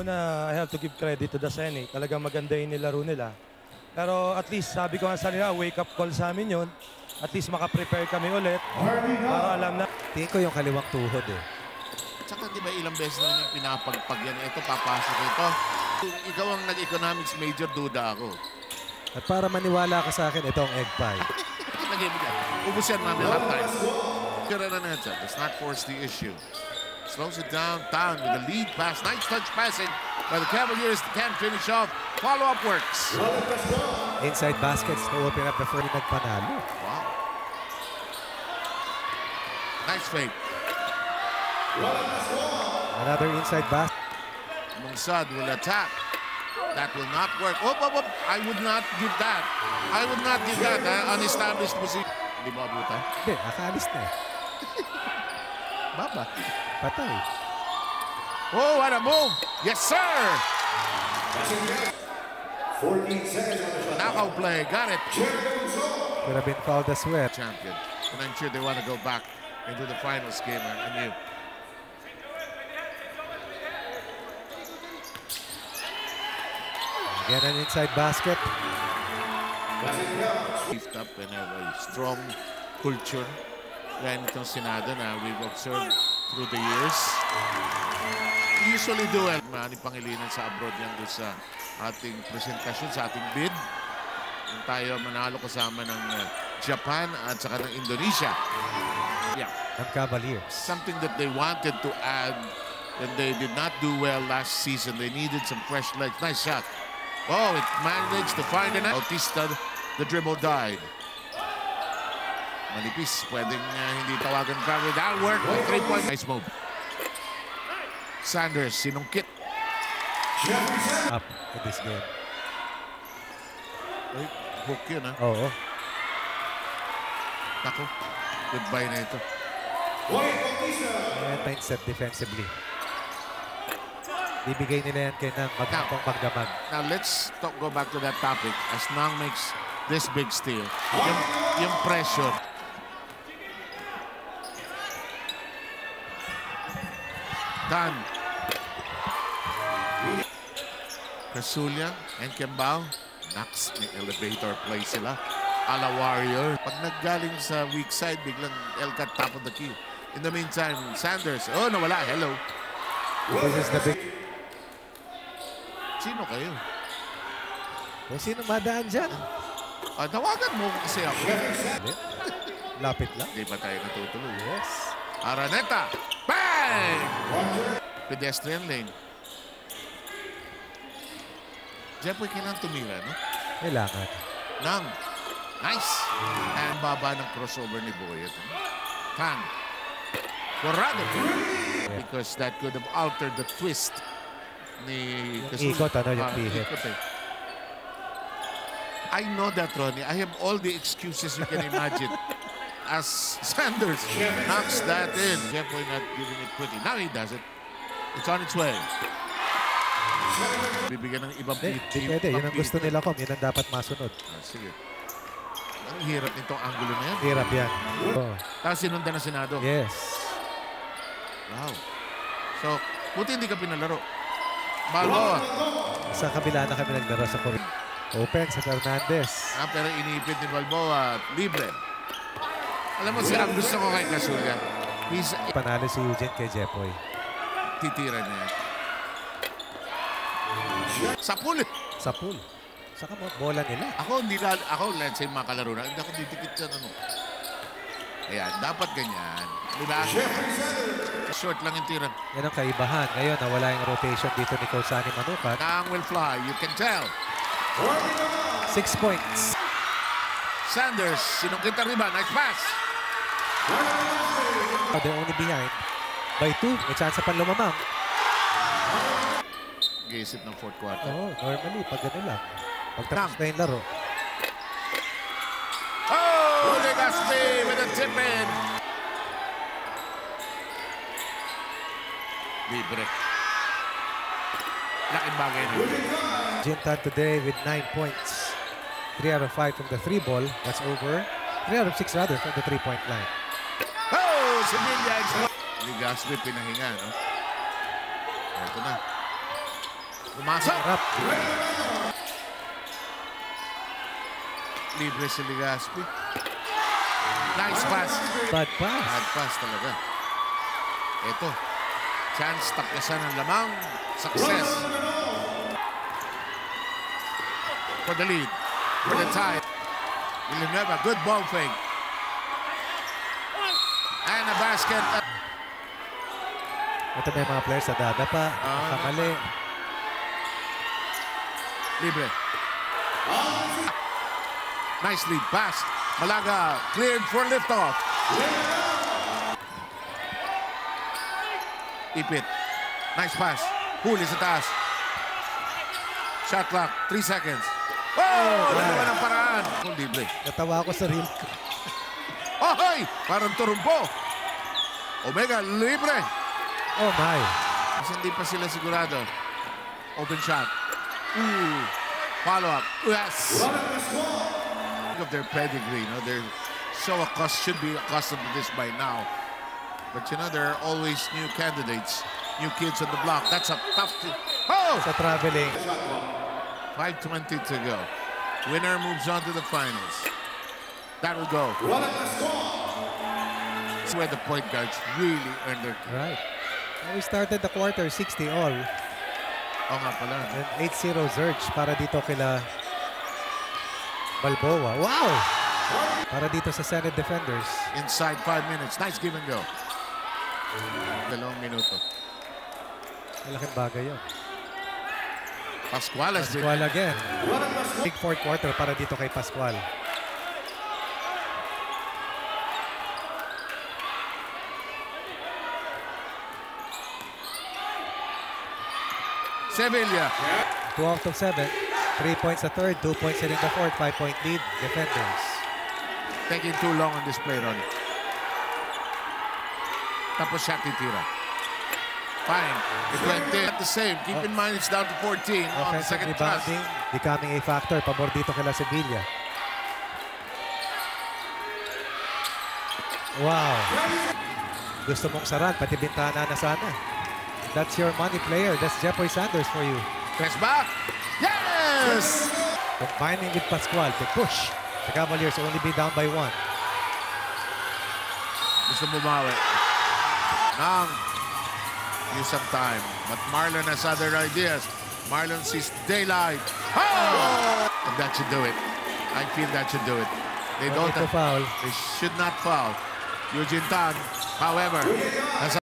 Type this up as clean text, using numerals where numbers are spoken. una, I have to give credit to the Senate. Talagang maganda yung nilaro nila. Pero at least, sabi ko nga sa nila, wake up call sa amin yun. At least makaprepare kami ulit. Para alam na. Tingin ko yung kaliwang tuhod eh. Tsaka di ba ilang beses na yung pinapagpag yan. Ito, papasok ito. Ikaw ang nag-economics major, duda ako. At para maniwala ka sa akin, ito ang egg pie. Nag-ibigyan. Ubus yan namin half time. Let's not force the issue. Slows it down, with the lead pass. Nice touch passing by the Cavaliers. Can't finish off. Follow-up works. Inside baskets to open up before he nagpanalo. Wow. Nice fake. Another inside basket. Mungsad will attack. That will not work. Oh, oh, oh. I would not give that. I would not give that. Unestablished position. Di ba buta? Hindi, akaalis na. Baba. Patay. Oh, what a move! Yes, sir! Knockout play. Got it. Could have been called a sweat. Champion. And I'm sure they want to go back into the finals game. I knew. Get an inside basket. Lift up and have a strong culture. Yan itong Senado na we've observed through the years. Usually do it. Mandi Pangilinan sa abroad yan doon sa ating presentasyon, sa ating bid. Yung tayo manalo kasama ng Japan at saka ng Indonesia. Yeah. The Cavaliers. Something that they wanted to add and they did not do well last season. They needed some fresh legs. Nice shot. Oh, it managed to find an Bautista, the dribble died. Manipis, pwedeng hindi tawagan pa. That worked, 3 points. Nice move. Sanders, sinungkit. Up at this game. Ay, hook yun ha? Oo. Naku, goodbye na ito. Mindset defensively. Ibigay nila yan kay Nang magkakong pagdamag. Now, let's go back to that topic. As Nang makes this big steal, yung pressure. Tan. Azulia and Kembao. Next, may elevator play sila. Ala Warrior. Pag naggaling sa weak side, biglang Elkat top of the key. In the meantime, Sanders. Oh, nawala. Hello. This is the big... Sino kayo? May sino madaan dyan? Ah, tawagan mo kasi ako. Lapit lang. Hindi ba tayo natutuloy? Yes. Araneta! Bang! Pedestrian lane. Jeffrey, kailang tumira, no? Kailangan. Nang. Nice! Ang baba ng crossover ni Boyet. Tan. Corrado! Because that could have altered the twist. Ikot, ano yung pihit. I know that, Ronnie. I have all the excuses you can imagine. As Sanders knocks that in. Jeffrey not giving it pretty. Now he does it. It's on its way. Bibigyan ng ibang pihit. Pwede, yun ang gusto nila ko. Yun ang dapat masunod. Sige. Ang hirap nitong angulo na yan. Hirap yan. Tapos sinundan ng Senado. Yes. Wow. So, buti hindi ka pinalaro. Balboa. Sa kabila na kami naglaro sa Korea. Open sa Hernandez. Ah, pero iniipit ni Balboa. Libre. Alam mo, silang gusto ko kay Kasuga. Panalo si Eugene kay Jeffoy. Titira niya. Sapul. Sapul. Saka bola nila. Ako, hindi lang. Ako, let's say, makalaro na. Hindi ako titikit sa ano. Ayan, dapat ganyan. Diba? Short lang yung tira. Yan ang kaibahan. Ngayon, nawala yung rotation dito ni Kozani Manupad. Nang will fly, you can tell. 6 points. Sanders, sinungkita riba. Nice pass. They're only behind. By 2, may chance pa lumamang. Gaisip ng fourth quarter. Oo, normally, pag gano'n lang. Pagtapos na yung laro. Oh, Ligaspi with a tip-in. Libre. Laking bagay na. Eugene Tan today with 9 points. 3 out of 5 from the 3 ball. That's over. 3 out of 6 rather from the 3-point line. Oh! Sevilla! Ligaspi pinahinga, no? Ito na. Umasa. Libre si Ligaspi. Nice pass. Bad pass. Bad pass talaga. Ito. Chance taklasan ng lamang. Success. For the lead. For the tie. Villanueva, good ball fake. And a basket. Ito may mga players na dada pa. Kamali. Libre. Nicely passed. Malaga cleared for liftoff. Ipit. Nice pass. Huli sa taas. Shot clock. 3 seconds. Oh! Dalawa ng paraan. Libre. Natawa ako sa rim. Oh, hey! Parang turumpo. Omega libre. Oh, my. Kasi hindi pa sila sigurado. Open shot. Ooh. Follow up. Yes! Of their pedigree, you know, they're so accustomed, should be accustomed to this by now. But you know, there are always new candidates, new kids on the block. That's a tough thing. Oh! It's a traveling. 5:20 to go. Winner moves on to the finals. That'll go. That's where the point guards really earned their game. Right. We started the quarter 60-all. Oh, nga pala. And 8-0 surge para dito kila Balboa. Wow! Para dito sa Senate Defenders. Inside 5 minutes. Nice give and go. Dalawang minuto. Malaking bagay yun. Pascual again. Big fourth quarter para dito kay Pascual. Sevilla. 2 out of 7. 3 points the third, 2 points in the fourth, 5-point lead, Defenders. Taking too long on this play, Ronnie. Tapos siya titira. Fine. It went there at the same. Keep in mind it's down to 14 on the second pass. Becoming a factor. Pabor dito kila Sevilla. Wow. Gusto mong saran, pati bintana na sana. That's your money player. That's Jeffrey Sanders for you. Press back. Yes! Combining with Pascual to push. The Cavaliers will only be down by 1. Gusto bumawi. Nang use of time. But Marlon has other ideas. Marlon sees daylight. Oh! And that should do it. I feel that should do it. They don't foul. They should not foul. Eugene Tan, however, has